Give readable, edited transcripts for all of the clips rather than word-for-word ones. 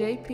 JP.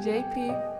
JP. JP.